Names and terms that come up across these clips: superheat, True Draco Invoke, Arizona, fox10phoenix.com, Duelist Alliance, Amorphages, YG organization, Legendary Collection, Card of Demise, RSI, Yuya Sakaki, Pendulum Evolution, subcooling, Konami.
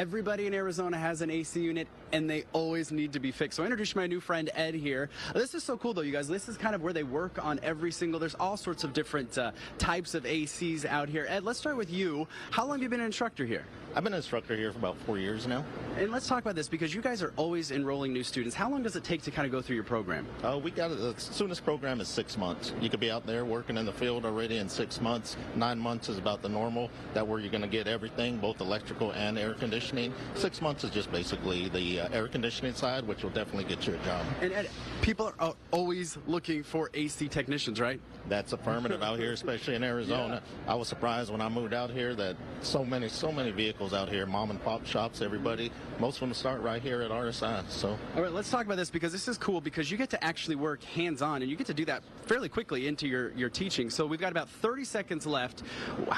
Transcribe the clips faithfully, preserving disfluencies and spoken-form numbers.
Everybody in Arizona has an A C unit, and they always need to be fixed. So I introduced my new friend Ed here. This is so cool, though, you guys. This is kind of where they work on every single. There's all sorts of different uh, types of A Cs out here. Ed, let's start with you. How long have you been an instructor here? I've been an instructor here for about four years now. And let's talk about this, because you guys are always enrolling new students. How long does it take to kind of go through your program? Uh, we got the soonest program is six months. You could be out there working in the field already in six months. Nine months is about the normal. That where you're going to get everything, both electrical and air conditioning. Six months is just basically the uh, air conditioning side, which will definitely get you a job. And Ed, people are always looking for A C technicians, right? That's affirmative out here, especially in Arizona. Yeah. I was surprised when I moved out here that so many, so many vehicles out here, mom and pop shops, everybody. Most of them start right here at R S I. So, all right, let's talk about this, because this is cool, because you get to actually work hands-on, and you get to do that fairly quickly into your, your teaching. So we've got about thirty seconds left.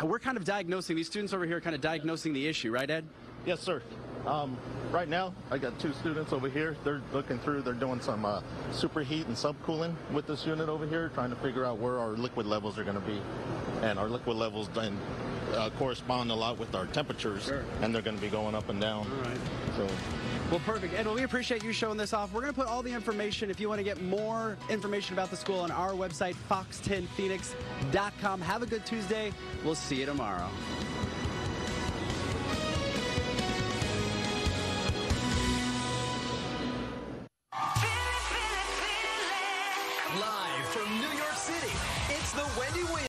We're kind of diagnosing, these students over here are kind of diagnosing the issue, right, Ed? Yes, sir. Um, right now, I got two students over here. They're looking through. They're doing some uh, superheat and subcooling with this unit over here, trying to figure out where our liquid levels are going to be. And our liquid levels then uh, correspond a lot with our temperatures, sure. And they're going to be going up and down. All right. So. Well, perfect. Ed, well, we appreciate you showing this off. We're going to put all the information, if you want to get more information about the school, on our website, fox ten phoenix dot com. Have a good Tuesday. We'll see you tomorrow.